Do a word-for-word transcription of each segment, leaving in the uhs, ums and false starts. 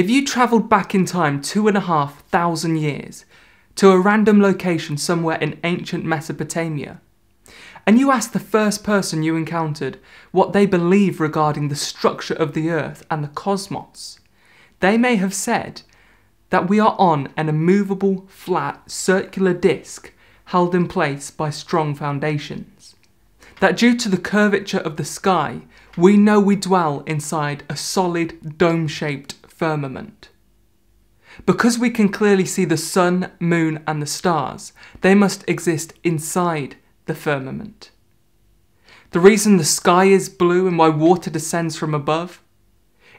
If you travelled back in time two and a half thousand years to a random location somewhere in ancient Mesopotamia, and you asked the first person you encountered what they believe regarding the structure of the earth and the cosmos, they may have said that we are on an immovable, flat, circular disc held in place by strong foundations. That due to the curvature of the sky, we know we dwell inside a solid, dome-shaped firmament. Because we can clearly see the sun, moon, and the stars, they must exist inside the firmament. The reason the sky is blue and why water descends from above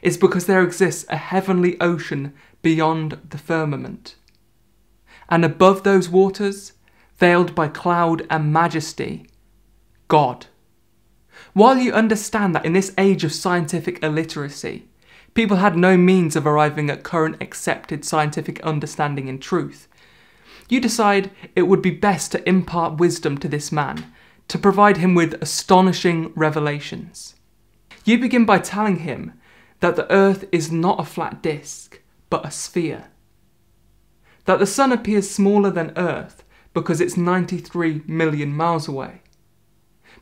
is because there exists a heavenly ocean beyond the firmament. And above those waters, veiled by cloud and majesty, God. While you understand that in this age of scientific illiteracy, people had no means of arriving at current accepted scientific understanding and truth, you decide it would be best to impart wisdom to this man, to provide him with astonishing revelations. You begin by telling him that the earth is not a flat disc, but a sphere. That the sun appears smaller than earth because it's ninety-three million miles away.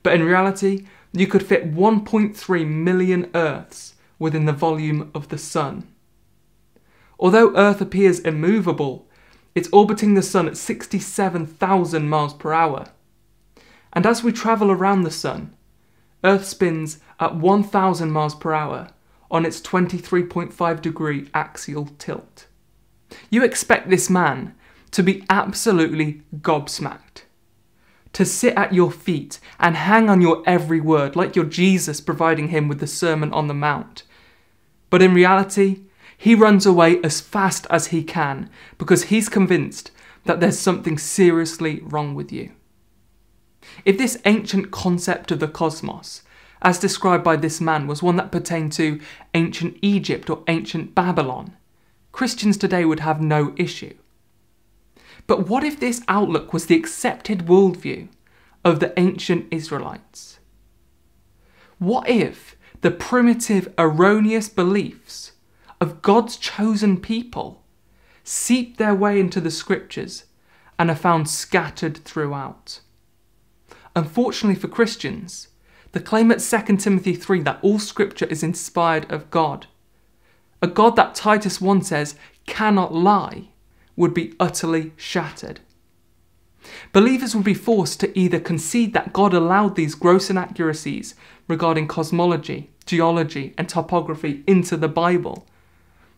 But in reality, you could fit one point three million earths within the volume of the sun. Although earth appears immovable, it's orbiting the sun at sixty-seven thousand miles per hour. And as we travel around the sun, earth spins at one thousand miles per hour on its twenty-three point five degree axial tilt. You expect this man to be absolutely gobsmacked, to sit at your feet and hang on your every word, like your Jesus providing him with the Sermon on the Mount. But in reality, he runs away as fast as he can because he's convinced that there's something seriously wrong with you. If this ancient concept of the cosmos, as described by this man, was one that pertained to ancient Egypt or ancient Babylon, Christians today would have no issue. But what if this outlook was the accepted worldview of the ancient Israelites? What if the primitive, erroneous beliefs of God's chosen people seeped their way into the scriptures and are found scattered throughout? Unfortunately for Christians, the claim at Second Timothy three that all scripture is inspired of God, a God that Titus one says cannot lie, would be utterly shattered. Believers would be forced to either concede that God allowed these gross inaccuracies regarding cosmology, geology, and topography into the Bible,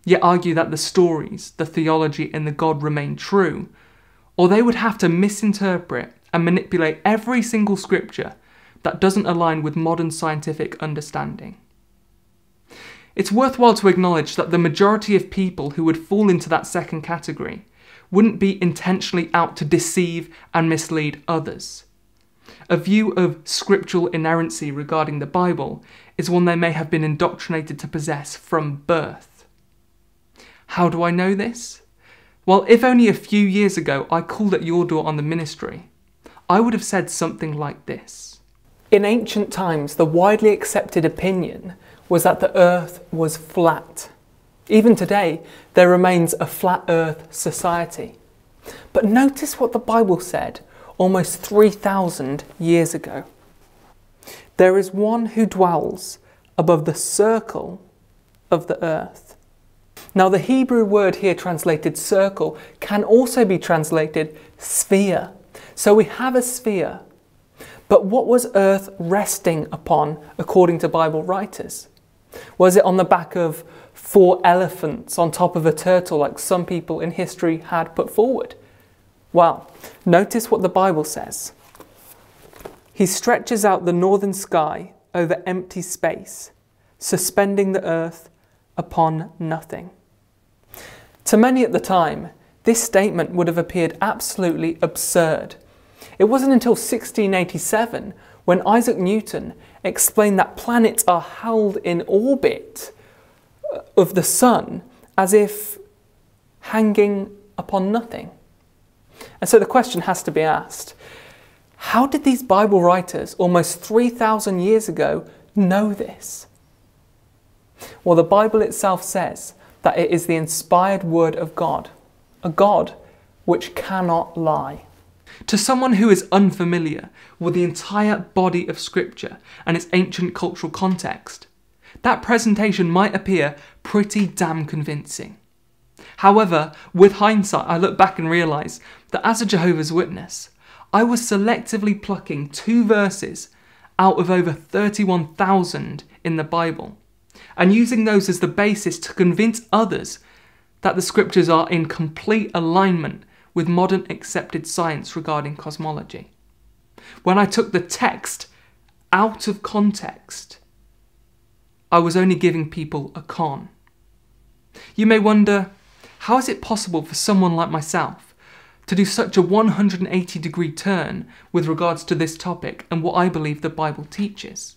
yet argue that the stories, the theology, and the God remain true, or they would have to misinterpret and manipulate every single scripture that doesn't align with modern scientific understanding. It's worthwhile to acknowledge that the majority of people who would fall into that second category wouldn't be intentionally out to deceive and mislead others. A view of scriptural inerrancy regarding the Bible is one they may have been indoctrinated to possess from birth. How do I know this? Well, if only a few years ago I called at your door on the ministry, I would have said something like this. In ancient times, the widely accepted opinion was that the earth was flat. Even today, there remains a flat earth society. But notice what the Bible said almost three thousand years ago. There is one who dwells above the circle of the earth. Now, the Hebrew word here translated circle can also be translated sphere. So we have a sphere. But what was earth resting upon, according to Bible writers? Was it on the back of four elephants on top of a turtle, like some people in history had put forward? Well, notice what the Bible says. He stretches out the northern sky over empty space, suspending the earth upon nothing. To many at the time, this statement would have appeared absolutely absurd. It wasn't until sixteen eighty-seven when Isaac Newton explained that planets are held in orbit of the sun as if hanging upon nothing. And so the question has to be asked, how did these Bible writers almost three thousand years ago know this? Well, the Bible itself says that it is the inspired word of God, a God which cannot lie. To someone who is unfamiliar with the entire body of Scripture and its ancient cultural context, that presentation might appear pretty damn convincing. However, with hindsight, I look back and realise that as a Jehovah's Witness, I was selectively plucking two verses out of over thirty-one thousand in the Bible, and using those as the basis to convince others that the Scriptures are in complete alignment with modern accepted science regarding cosmology. When I took the text out of context, I was only giving people a con. You may wonder, how is it possible for someone like myself to do such a one hundred eighty degree turn with regards to this topic and what I believe the Bible teaches?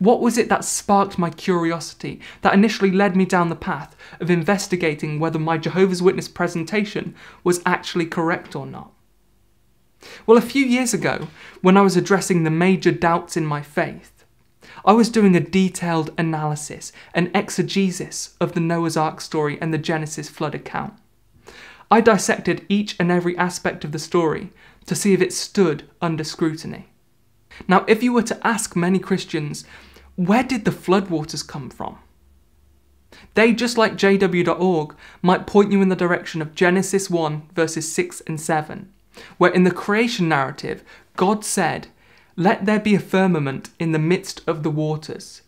What was it that sparked my curiosity, that initially led me down the path of investigating whether my Jehovah's Witness presentation was actually correct or not? Well, a few years ago, when I was addressing the major doubts in my faith, I was doing a detailed analysis, an exegesis of the Noah's Ark story and the Genesis flood account. I dissected each and every aspect of the story to see if it stood under scrutiny. Now, if you were to ask many Christians, where did the floodwaters come from? They, just like J W dot org, might point you in the direction of Genesis one, verses six and seven, where in the creation narrative, God said, "Let there be a firmament in the midst of the waters,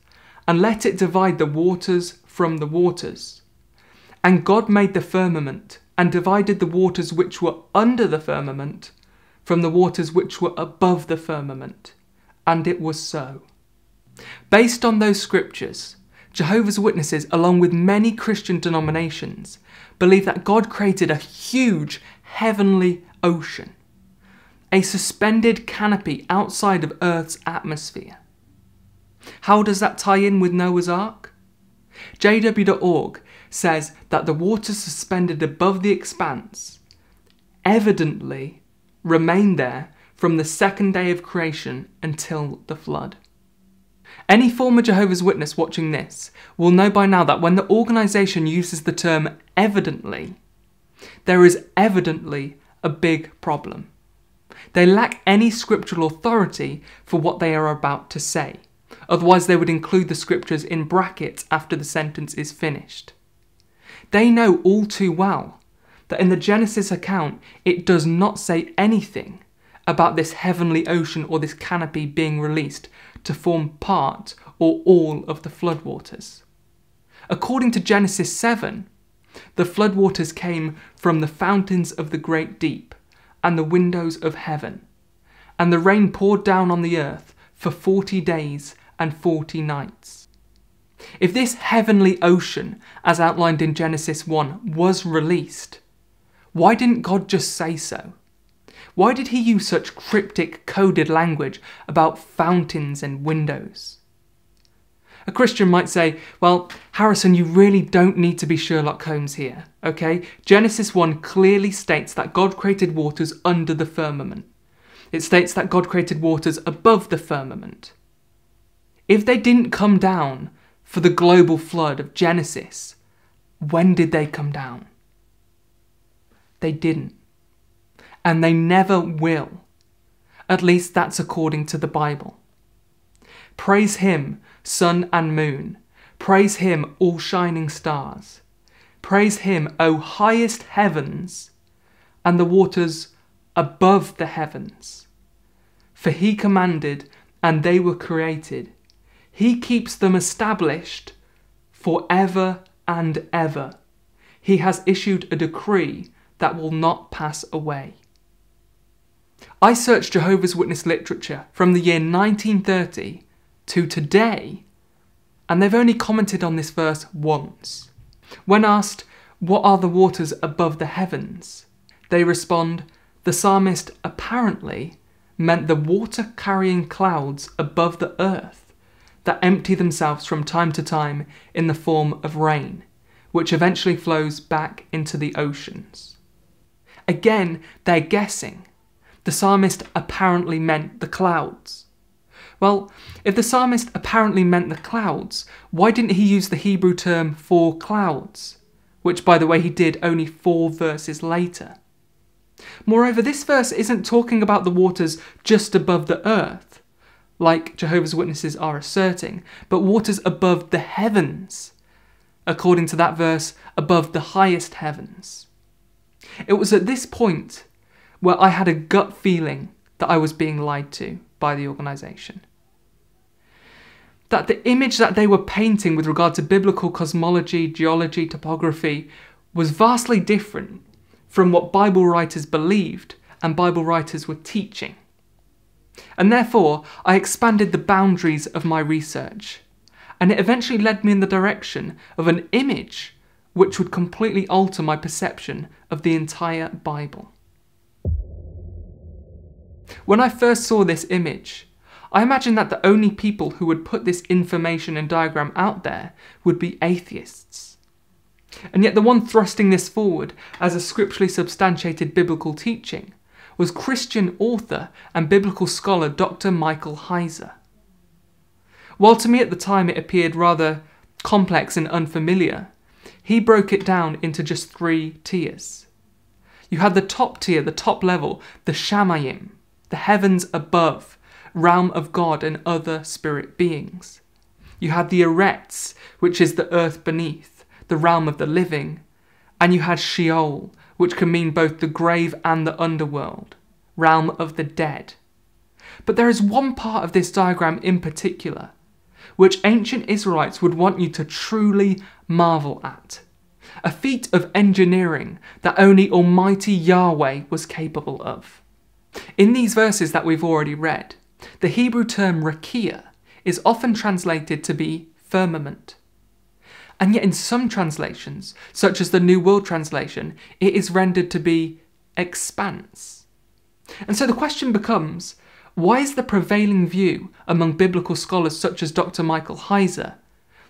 and let it divide the waters from the waters. And God made the firmament, and divided the waters which were under the firmament from the waters which were above the firmament. And it was so." Based on those scriptures, Jehovah's Witnesses, along with many Christian denominations, believe that God created a huge heavenly ocean, a suspended canopy outside of Earth's atmosphere. How does that tie in with Noah's Ark? J W dot org says that the waters suspended above the expanse evidently remained there from the second day of creation until the flood. Any former Jehovah's Witness watching this will know by now that when the organisation uses the term evidently, there is evidently a big problem. They lack any scriptural authority for what they are about to say, otherwise they would include the scriptures in brackets after the sentence is finished. They know all too well that in the Genesis account, it does not say anything about this heavenly ocean or this canopy being released to form part or all of the floodwaters. According to Genesis seven, the floodwaters came from the fountains of the great deep and the windows of heaven, and the rain poured down on the earth for forty days and forty nights. If this heavenly ocean, as outlined in Genesis one, was released, why didn't God just say so? Why did he use such cryptic, coded language about fountains and windows? A Christian might say, well, Harrison, you really don't need to be Sherlock Holmes here, okay? Genesis one clearly states that God created waters under the firmament. It states that God created waters above the firmament. If they didn't come down for the global flood of Genesis, when did they come down? They didn't. And they never will. At least that's according to the Bible. Praise him, sun and moon. Praise him, all shining stars. Praise him, O highest heavens, and the waters above the heavens. For he commanded, and they were created. He keeps them established forever and ever. He has issued a decree that will not pass away. I searched Jehovah's Witness literature from the year nineteen thirty to today, and they've only commented on this verse once. When asked, what are the waters above the heavens? They respond, the psalmist apparently meant the water-carrying clouds above the earth that empty themselves from time to time in the form of rain, which eventually flows back into the oceans. Again, they're guessing. The psalmist apparently meant the clouds. Well, if the psalmist apparently meant the clouds, why didn't he use the Hebrew term for clouds, which, by the way, he did only four verses later? Moreover, this verse isn't talking about the waters just above the earth, like Jehovah's Witnesses are asserting, but waters above the heavens, according to that verse, above the highest heavens. It was at this point where I had a gut feeling that I was being lied to by the organization. That the image that they were painting with regard to biblical cosmology, geology, topography was vastly different from what Bible writers believed and Bible writers were teaching. And therefore, I expanded the boundaries of my research, and it eventually led me in the direction of an image which would completely alter my perception of the entire Bible. When I first saw this image, I imagined that the only people who would put this information and diagram out there would be atheists. And yet the one thrusting this forward as a scripturally substantiated biblical teaching was Christian author and biblical scholar Doctor Michael Heiser. While to me at the time it appeared rather complex and unfamiliar, he broke it down into just three tiers. You had the top tier, the top level, the Shamayim, the heavens above, realm of God and other spirit beings. You had the Eretz, which is the earth beneath, the realm of the living, and you had Sheol, which can mean both the grave and the underworld, realm of the dead. But there is one part of this diagram in particular, which ancient Israelites would want you to truly marvel at, a feat of engineering that only Almighty Yahweh was capable of. In these verses that we've already read, the Hebrew term raqia is often translated to be firmament. And yet in some translations, such as the New World Translation, it is rendered to be expanse. And so the question becomes, why is the prevailing view among biblical scholars such as Doctor Michael Heiser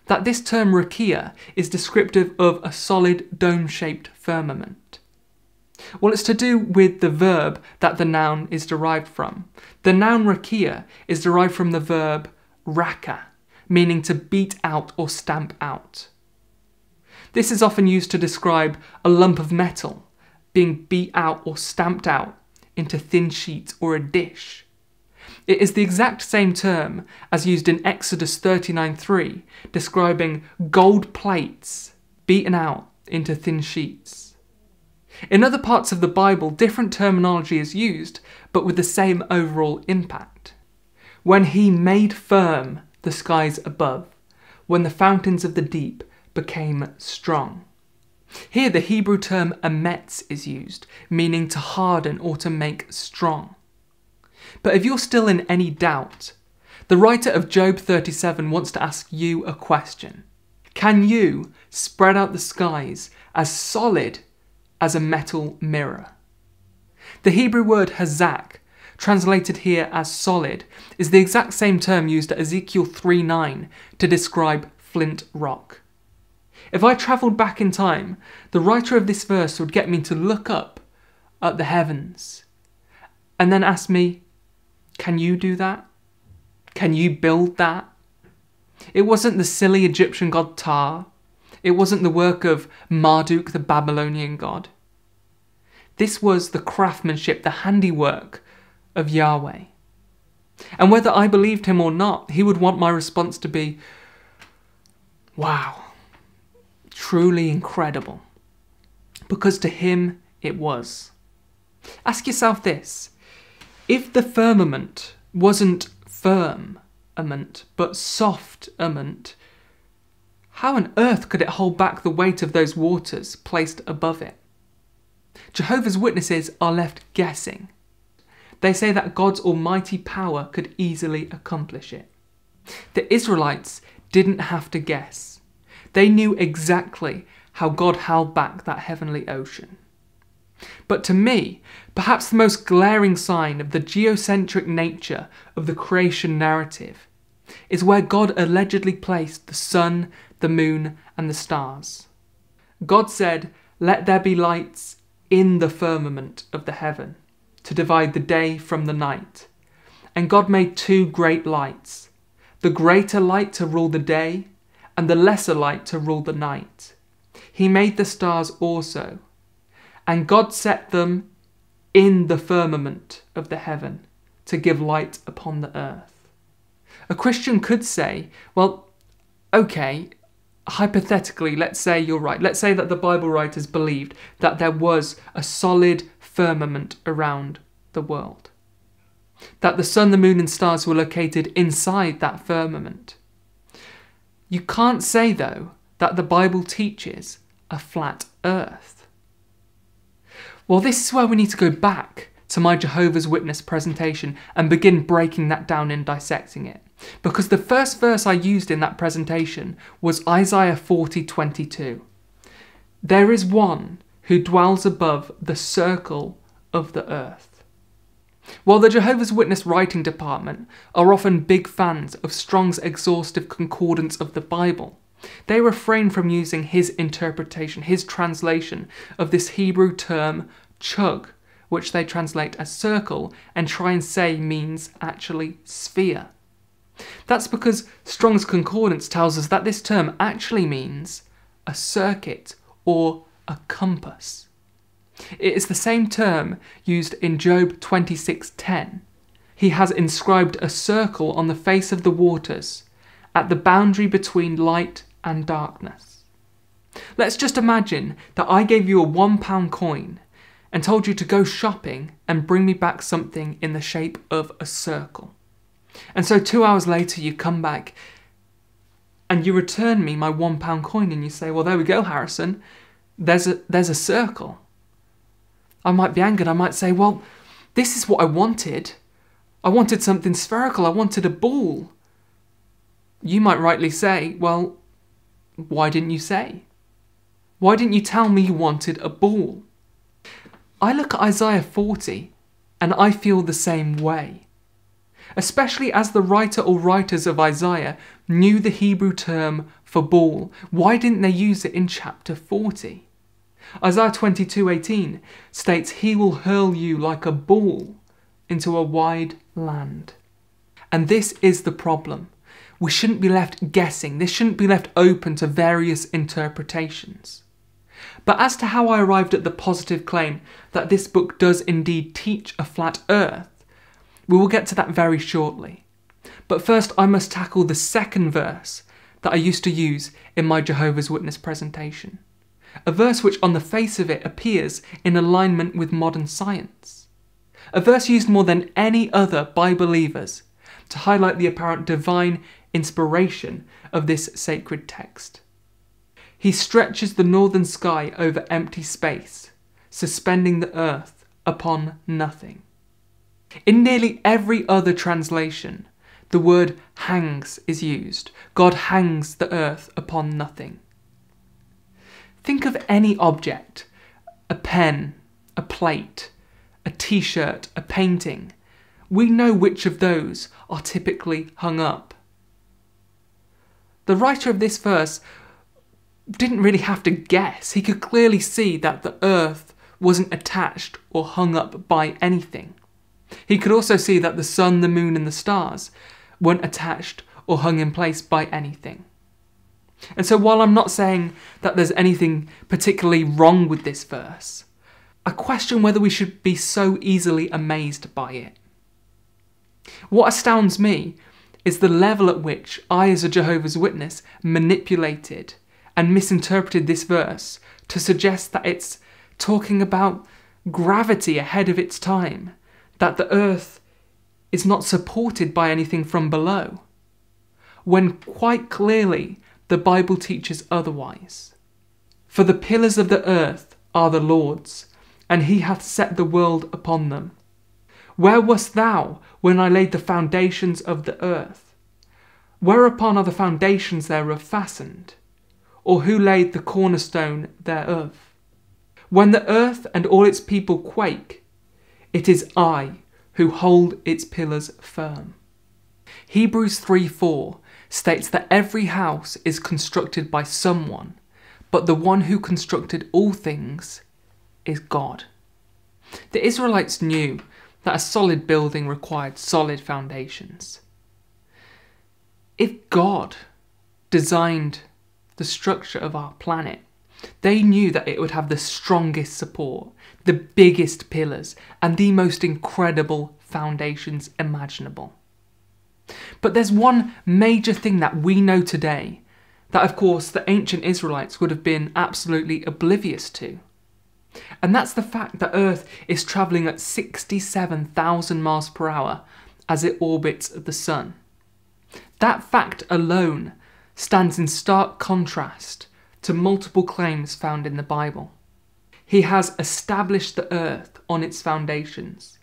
that this term raqia is descriptive of a solid dome-shaped firmament? Well, it's to do with the verb that the noun is derived from. The noun raqia is derived from the verb raka, meaning to beat out or stamp out. This is often used to describe a lump of metal being beat out or stamped out into thin sheets or a dish. It is the exact same term as used in Exodus thirty-nine three, describing gold plates beaten out into thin sheets. In other parts of the Bible, different terminology is used, but with the same overall impact. When he made firm the skies above, when the fountains of the deep became strong. Here the Hebrew term emetz is used, meaning to harden or to make strong. But if you're still in any doubt, the writer of Job thirty-seven wants to ask you a question. Can you spread out the skies as solid as a metal mirror? The Hebrew word hazak, translated here as solid, is the exact same term used at Ezekiel three nine to describe flint rock. If I travelled back in time, the writer of this verse would get me to look up at the heavens and then ask me, can you do that? Can you build that? It wasn't the silly Egyptian god Ptah. It wasn't the work of Marduk, the Babylonian god. This was the craftsmanship, the handiwork of Yahweh. And whether I believed him or not, he would want my response to be, wow, truly incredible. Because to him, it was. Ask yourself this, if the firmament wasn't firmament, but softament, how on earth could it hold back the weight of those waters placed above it? Jehovah's Witnesses are left guessing. They say that God's almighty power could easily accomplish it. The Israelites didn't have to guess. They knew exactly how God held back that heavenly ocean. But to me, perhaps the most glaring sign of the geocentric nature of the creation narrative is where God allegedly placed the sun, the moon, and the stars. God said, "Let there be lights in the firmament of the heaven, to divide the day from the night, And God made two great lights, the greater light to rule the day, and the lesser light to rule the night. He made the stars also. And God set them in the firmament of the heaven to give light upon the earth. A Christian could say, well, okay, hypothetically, let's say you're right. Let's say that the Bible writers believed that there was a solid firmament around the world, that the sun, the moon, and stars were located inside that firmament. You can't say, though, that the Bible teaches a flat earth. Well, this is where we need to go back to my Jehovah's Witness presentation and begin breaking that down and dissecting it. Because the first verse I used in that presentation was Isaiah forty twenty-two. There is one who dwells above the circle of the earth. While the Jehovah's Witness writing department are often big fans of Strong's exhaustive concordance of the Bible, they refrain from using his interpretation, his translation of this Hebrew term chug, which they translate as circle and try and say means actually sphere. That's because Strong's Concordance tells us that this term actually means a circuit or a compass. It is the same term used in Job twenty-six ten. He has inscribed a circle on the face of the waters at the boundary between light and darkness. Let's just imagine that I gave you a one pound coin and told you to go shopping and bring me back something in the shape of a circle. And so two hours later you come back and you return me my one pound coin and you say, well, there we go, Harrison, there's a, there's a circle. I might be angered, I might say, well, this is what I wanted. I wanted something spherical, I wanted a ball. You might rightly say, well, why didn't you say? Why didn't you tell me you wanted a ball? I look at Isaiah forty and I feel the same way, especially as the writer or writers of Isaiah knew the Hebrew term for ball. Why didn't they use it in chapter forty? Isaiah twenty-two eighteen states, he will hurl you like a ball into a wide land. And this is the problem. We shouldn't be left guessing. This shouldn't be left open to various interpretations. But as to how I arrived at the positive claim that this book does indeed teach a flat earth, we will get to that very shortly. But first I must tackle the second verse that I used to use in my Jehovah's Witness presentation. A verse which on the face of it appears in alignment with modern science. A verse used more than any other by believers to highlight the apparent divine inspiration of this sacred text. He stretches the northern sky over empty space, suspending the earth upon nothing. In nearly every other translation, the word hangs is used. God hangs the earth upon nothing. Think of any object, a pen, a plate, a t-shirt, a painting. We know which of those are typically hung up. The writer of this verse didn't really have to guess. He could clearly see that the earth wasn't attached or hung up by anything. He could also see that the sun, the moon, and the stars weren't attached or hung in place by anything. And so while I'm not saying that there's anything particularly wrong with this verse, I question whether we should be so easily amazed by it. What astounds me is the level at which I, as a Jehovah's Witness, manipulated and misinterpreted this verse to suggest that it's talking about gravity ahead of its time, that the earth is not supported by anything from below, when quite clearly the Bible teaches otherwise. For the pillars of the earth are the Lord's, and he hath set the world upon them. Where wast thou when I laid the foundations of the earth? Whereupon are the foundations thereof fastened? Or who laid the cornerstone thereof? When the earth and all its people quake, it is I who hold its pillars firm. Hebrews three four states that every house is constructed by someone, but the one who constructed all things is God. The Israelites knew that a solid building required solid foundations. If God designed the structure of our planet, they knew that it would have the strongest support, the biggest pillars, and the most incredible foundations imaginable. But there's one major thing that we know today that, of course, the ancient Israelites would have been absolutely oblivious to. And that's the fact that Earth is travelling at sixty-seven thousand miles per hour as it orbits the Sun. That fact alone stands in stark contrast to multiple claims found in the Bible. He has established the earth on its foundations.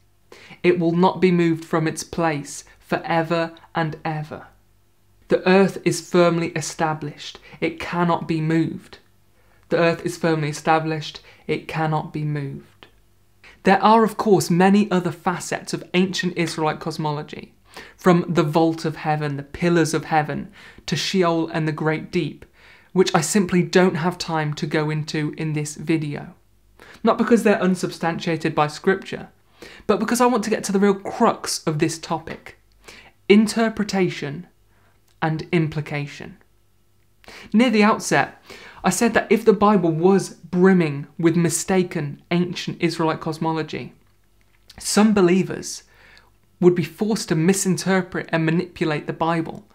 It will not be moved from its place forever and ever. The earth is firmly established. It cannot be moved. The earth is firmly established. It cannot be moved. There are, of course, many other facets of ancient Israelite cosmology, from the vault of heaven, the pillars of heaven, to Sheol and the great deep, which I simply don't have time to go into in this video. Not because they're unsubstantiated by scripture, but because I want to get to the real crux of this topic: interpretation and implication. Near the outset, I said that if the Bible was brimming with mistaken ancient Israelite cosmology, some believers would be forced to misinterpret and manipulate the Bible,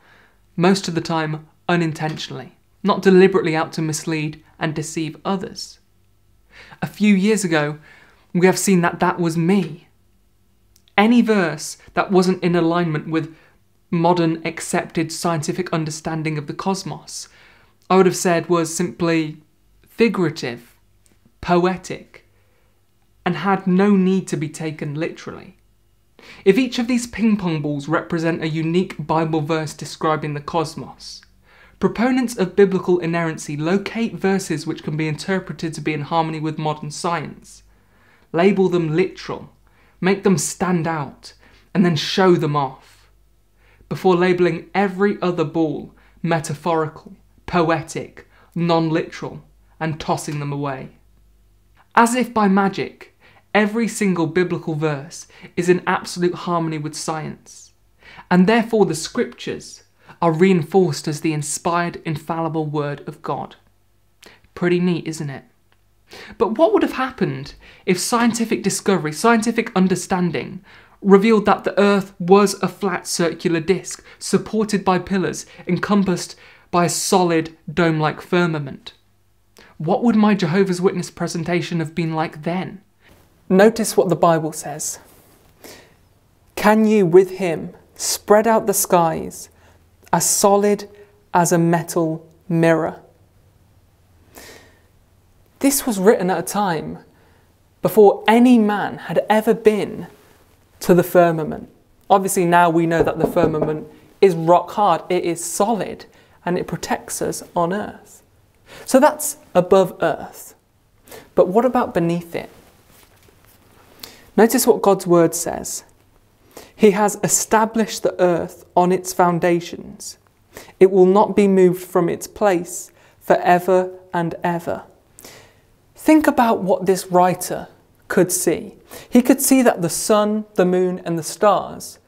most of the time unintentionally, not deliberately out to mislead and deceive others. A few years ago, we have seen that that was me. Any verse that wasn't in alignment with modern accepted scientific understanding of the cosmos, I would have said was simply figurative, poetic, and had no need to be taken literally. If each of these ping pong balls represent a unique Bible verse describing the cosmos, proponents of biblical inerrancy locate verses which can be interpreted to be in harmony with modern science, label them literal, make them stand out, and then show them off, before labeling every other ball metaphorical, poetic, non-literal, and tossing them away. As if by magic, every single biblical verse is in absolute harmony with science, and therefore the scriptures are reinforced as the inspired, infallible word of God. Pretty neat, isn't it? But what would have happened if scientific discovery, scientific understanding, revealed that the earth was a flat circular disc supported by pillars, encompassed by a solid dome-like firmament? What would my Jehovah's Witness presentation have been like then? Notice what the Bible says. Can you with him spread out the skies as solid as a metal mirror? This was written at a time before any man had ever been to the firmament. Obviously now we know that the firmament is rock hard, it is solid, and it protects us on earth. So that's above earth. But what about beneath it? Notice what God's word says. He has established the earth on its foundations. It will not be moved from its place forever and ever. Think about what this writer could see. He could see that the sun, the moon, and the stars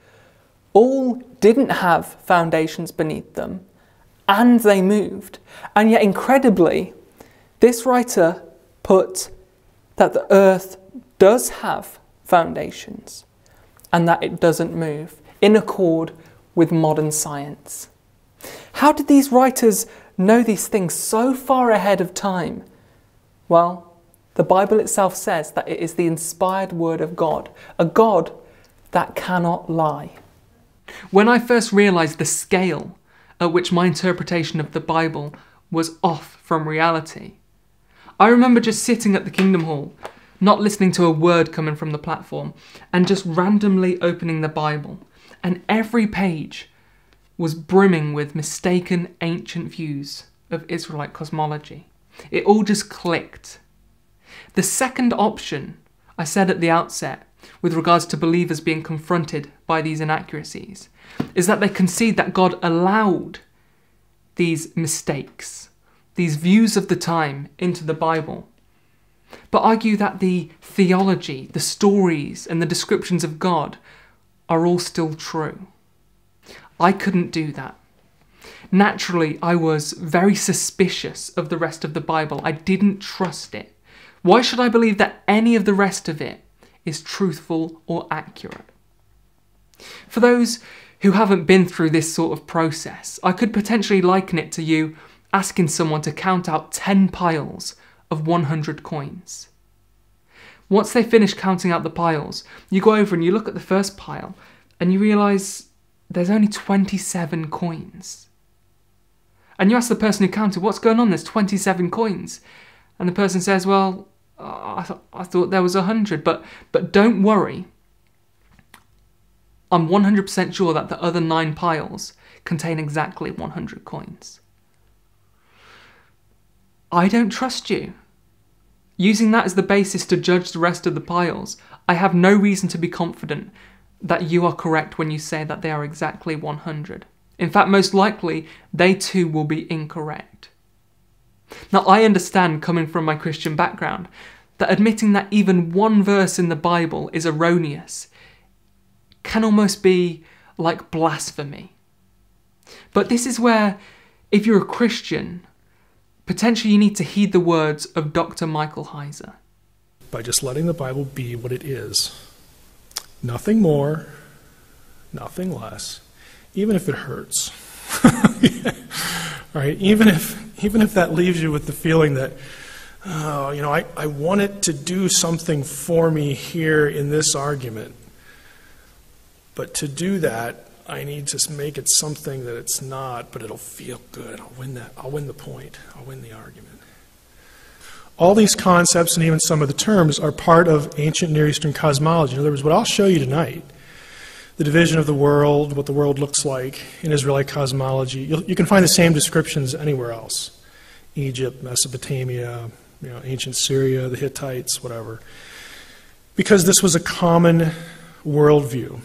all didn't have foundations beneath them, and they moved. And yet, incredibly, this writer put that the earth does have foundations, and that it doesn't move, in accord with modern science. How did these writers know these things so far ahead of time? Well, the Bible itself says that it is the inspired word of God, a God that cannot lie. When I first realised the scale at which my interpretation of the Bible was off from reality, I remember just sitting at the Kingdom Hall, not listening to a word coming from the platform, and just randomly opening the Bible. And every page was brimming with mistaken ancient views of Israelite cosmology. It all just clicked. The second option, I said at the outset, with regards to believers being confronted by these inaccuracies, is that they concede that God allowed these mistakes, these views of the time, into the Bible, but argue that the theology, the stories, and the descriptions of God are all still true. I couldn't do that. Naturally, I was very suspicious of the rest of the Bible. I didn't trust it. Why should I believe that any of the rest of it is truthful or accurate? For those who haven't been through this sort of process, I could potentially liken it to you asking someone to count out ten piles of one hundred coins. Once they finish counting out the piles, you go over and you look at the first pile and you realise there's only twenty-seven coins. And you ask the person who counted, what's going on, there's twenty-seven coins. And the person says, well, oh, I, th I thought there was one hundred, but, but don't worry. I'm one hundred percent sure that the other nine piles contain exactly one hundred coins. I don't trust you. Using that as the basis to judge the rest of the piles, I have no reason to be confident that you are correct when you say that they are exactly one hundred. In fact, most likely, they too will be incorrect. Now, I understand, coming from my Christian background, that admitting that even one verse in the Bible is erroneous can almost be like blasphemy. But this is where, if you're a Christian, potentially you need to heed the words of Doctor Michael Heiser. By just letting the Bible be what it is, nothing more, nothing less, even if it hurts. Right? Even if, even if that leaves you with the feeling that, oh, you know, I, I want it to do something for me here in this argument. But to do that, I need to make it something that it's not, but it'll feel good. I'll win that. I'll win the point. I'll win the argument. All these concepts and even some of the terms are part of ancient Near Eastern cosmology. In other words, what I'll show you tonight, the division of the world, what the world looks like in Israelite cosmology, you'll, you can find the same descriptions anywhere else. Egypt, Mesopotamia, you know, ancient Syria, the Hittites, whatever. Because this was a common worldview.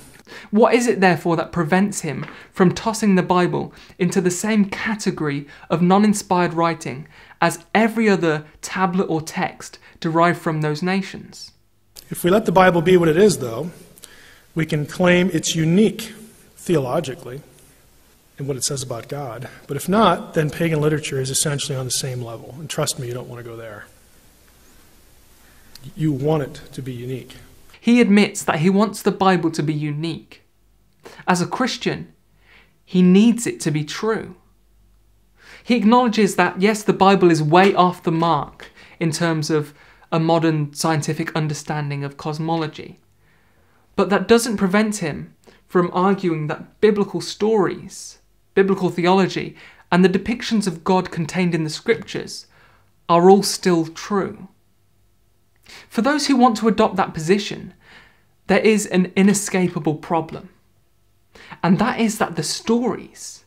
What is it, therefore, that prevents him from tossing the Bible into the same category of non-inspired writing as every other tablet or text derived from those nations? If we let the Bible be what it is, though, we can claim it's unique theologically in what it says about God. But if not, then pagan literature is essentially on the same level. And trust me, you don't want to go there. You want it to be unique. He admits that he wants the Bible to be unique. As a Christian, he needs it to be true. He acknowledges that, yes, the Bible is way off the mark in terms of a modern scientific understanding of cosmology. But that doesn't prevent him from arguing that biblical stories, biblical theology, and the depictions of God contained in the scriptures are all still true. For those who want to adopt that position, there is an inescapable problem. And that is that the stories,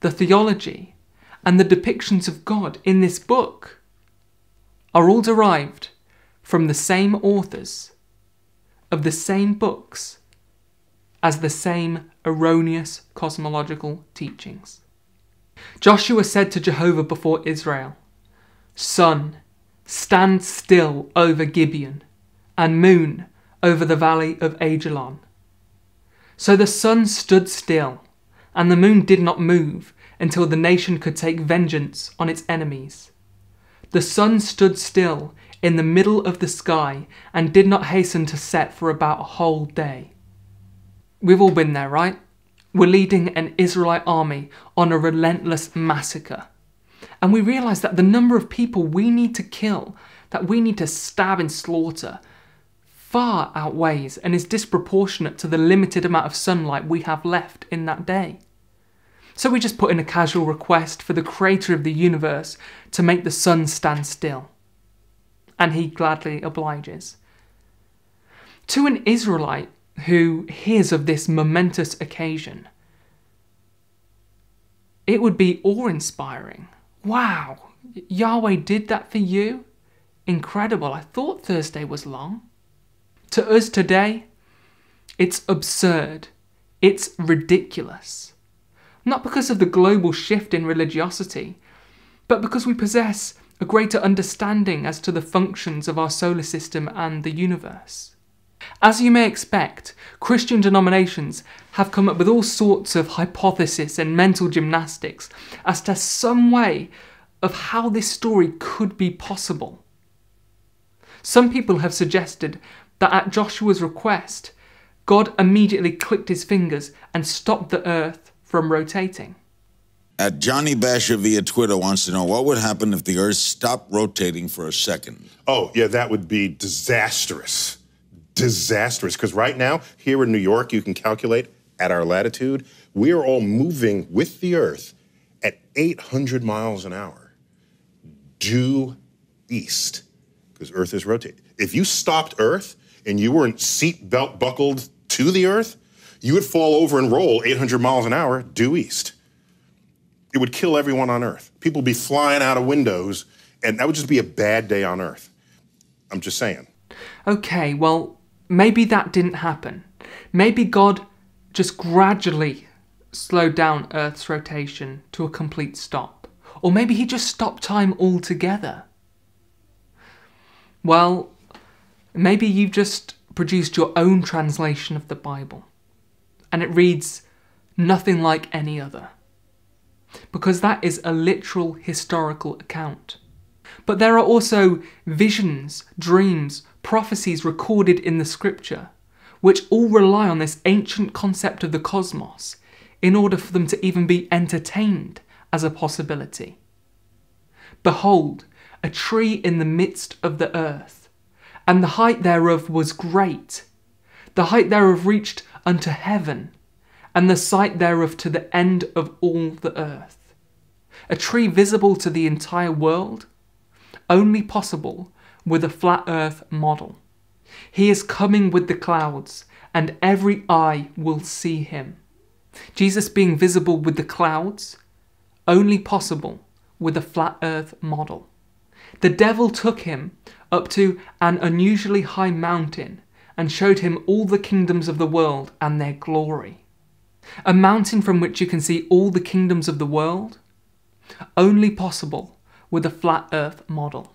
the theology, and the depictions of God in this book are all derived from the same authors, of the same books, as the same erroneous cosmological teachings. Joshua said to Jehovah before Israel, "Sun, stand still over Gibeon, and moon over the valley of Ajalon." So the sun stood still, and the moon did not move until the nation could take vengeance on its enemies. The sun stood still in the middle of the sky and did not hasten to set for about a whole day. We've all been there, right? We're leading an Israelite army on a relentless massacre. And we realise that the number of people we need to kill, that we need to stab and slaughter, far outweighs and is disproportionate to the limited amount of sunlight we have left in that day. So we just put in a casual request for the creator of the universe to make the sun stand still. And he gladly obliges. To an Israelite who hears of this momentous occasion, it would be awe-inspiring. Wow, Yahweh did that for you? Incredible, I thought Thursday was long. To us today, it's absurd. It's ridiculous. Not because of the global shift in religiosity, but because we possess a greater understanding as to the functions of our solar system and the universe. As you may expect, Christian denominations have come up with all sorts of hypotheses and mental gymnastics as to some way of how this story could be possible. Some people have suggested that at Joshua's request, God immediately clicked his fingers and stopped the earth from rotating. At Johnny Basher via Twitter wants to know, what would happen if the earth stopped rotating for a second? Oh, yeah, that would be disastrous. Disastrous, because right now, here in New York, you can calculate at our latitude, we are all moving with the earth at eight hundred miles an hour, due east, because earth is rotating. If you stopped earth and you weren't seatbelt buckled to the earth, you would fall over and roll eight hundred miles an hour due east. It would kill everyone on earth. People would be flying out of windows, and that would just be a bad day on earth. I'm just saying. Okay, well, maybe that didn't happen. Maybe God just gradually slowed down Earth's rotation to a complete stop. Or maybe he just stopped time altogether. Well, maybe you've just produced your own translation of the Bible, and it reads nothing like any other, because that is a literal historical account. But there are also visions, dreams, prophecies recorded in the scripture, which all rely on this ancient concept of the cosmos in order for them to even be entertained as a possibility. Behold, a tree in the midst of the earth, and the height thereof was great. The height thereof reached unto heaven, and the sight thereof to the end of all the earth. A tree visible to the entire world, only possible with a flat earth model. He is coming with the clouds, and every eye will see him. Jesus being visible with the clouds, only possible with a flat earth model. The devil took him up to an unusually high mountain and showed him all the kingdoms of the world and their glory. A mountain from which you can see all the kingdoms of the world, only possible with a flat earth model.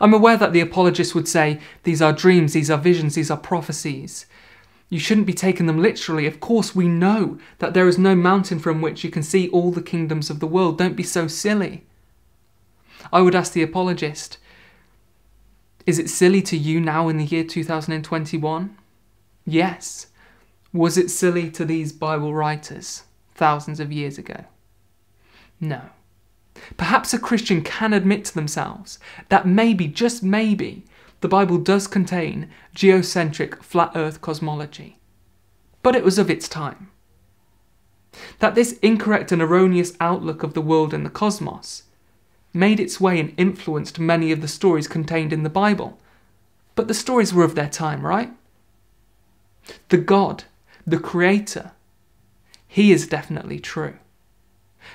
I'm aware that the apologists would say, these are dreams, these are visions, these are prophecies. You shouldn't be taking them literally. Of course we know that there is no mountain from which you can see all the kingdoms of the world. Don't be so silly. I would ask the apologist, is it silly to you now in the year two thousand twenty-one? Yes. Was it silly to these Bible writers thousands of years ago? No. Perhaps a Christian can admit to themselves that maybe, just maybe, the Bible does contain geocentric flat earth cosmology. But it was of its time. That this incorrect and erroneous outlook of the world and the cosmos made its way and influenced many of the stories contained in the Bible. But the stories were of their time, right? The God, the Creator, he is definitely true.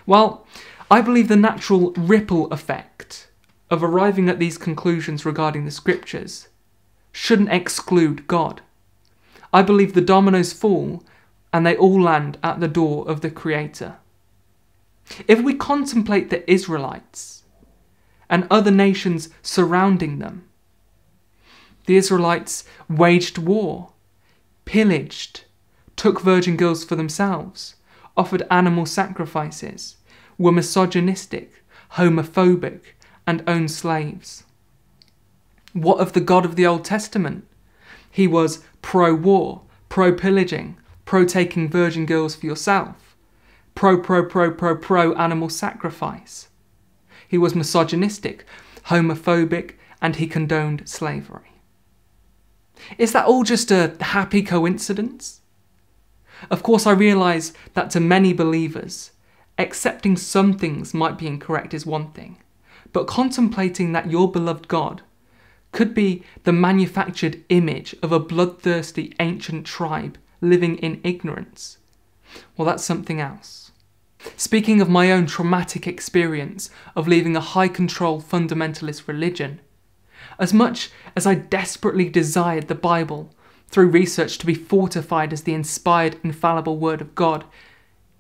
Well, I believe the natural ripple effect of arriving at these conclusions regarding the scriptures shouldn't exclude God. I believe the dominoes fall and they all land at the door of the Creator. If we contemplate the Israelites and other nations surrounding them, the Israelites waged war, pillaged, took virgin girls for themselves, offered animal sacrifices, were misogynistic, homophobic, and owned slaves. What of the God of the Old Testament? He was pro-war, pro-pillaging, pro-taking virgin girls for yourself, pro-pro-pro-pro-pro-animal sacrifice. He was misogynistic, homophobic, and he condoned slavery. Is that all just a happy coincidence? Of course, I realise that to many believers, accepting some things might be incorrect is one thing, but contemplating that your beloved God could be the manufactured image of a bloodthirsty ancient tribe living in ignorance, well, that's something else. Speaking of my own traumatic experience of leaving a high-control fundamentalist religion, as much as I desperately desired the Bible through research to be fortified as the inspired, infallible Word of God,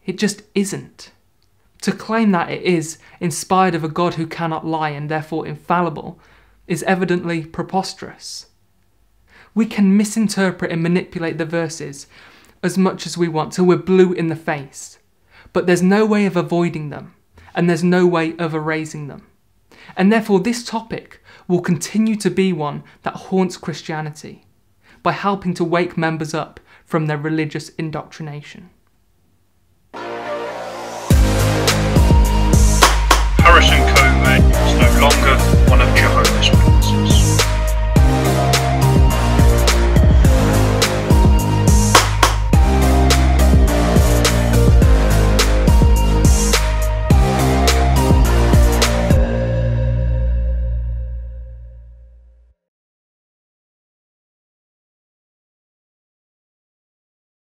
it just isn't. To claim that it is inspired of a God who cannot lie and therefore infallible is evidently preposterous. We can misinterpret and manipulate the verses as much as we want till we're blue in the face, but there's no way of avoiding them, and there's no way of erasing them. And therefore this topic will continue to be one that haunts Christianity by helping to wake members up from their religious indoctrination.